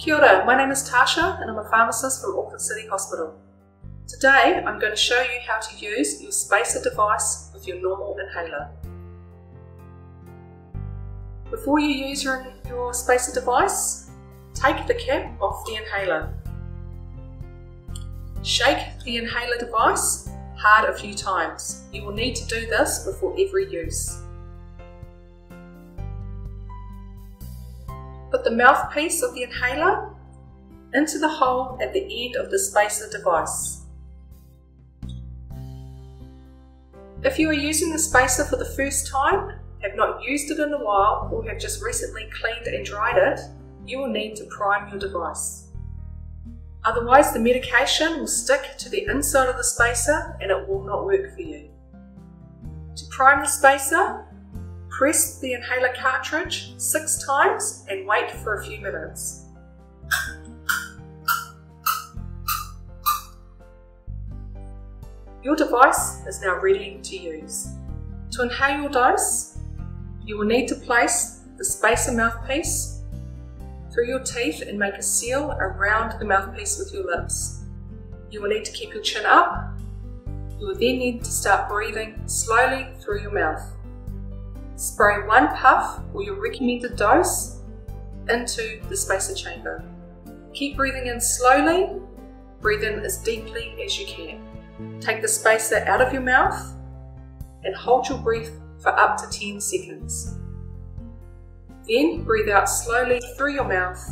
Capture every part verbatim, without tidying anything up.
Kia ora, my name is Tasha and I'm a pharmacist from Auckland City Hospital. Today I'm going to show you how to use your Spacer device with your normal inhaler. Before you use your, your Spacer device, take the cap off the inhaler. Shake the inhaler device hard a few times. You will need to do this before every use. Put the mouthpiece of the inhaler into the hole at the end of the Spacer device. If you are using the Spacer for the first time, have not used it in a while, or have just recently cleaned and dried it, you will need to prime your device. Otherwise, the medication will stick to the inside of the Spacer and it will not work for you. To prime the Spacer, press the inhaler cartridge six times and wait for a few minutes. Your device is now ready to use. To inhale your dose, you will need to place the Spacer mouthpiece through your teeth and make a seal around the mouthpiece with your lips. You will need to keep your chin up. You will then need to start breathing slowly through your mouth. Spray one puff or your recommended dose into the Spacer chamber. Keep breathing in slowly, breathe in as deeply as you can. Take the Spacer out of your mouth and hold your breath for up to ten seconds. Then breathe out slowly through your mouth.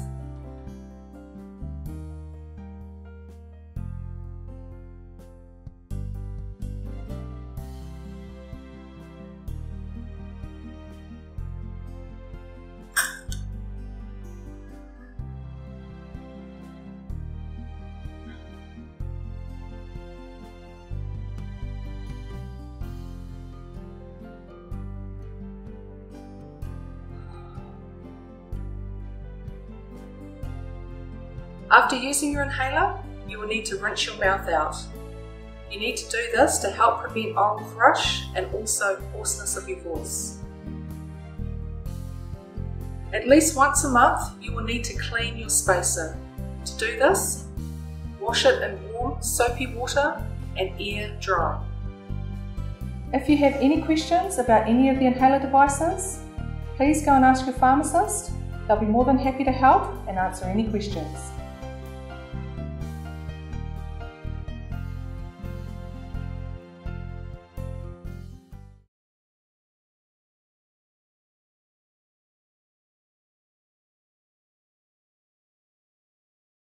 After using your inhaler, you will need to rinse your mouth out. You need to do this to help prevent oral thrush and also hoarseness of your voice. At least once a month, you will need to clean your Spacer. To do this, wash it in warm, soapy water and air dry. If you have any questions about any of the inhaler devices, please go and ask your pharmacist. They'll be more than happy to help and answer any questions.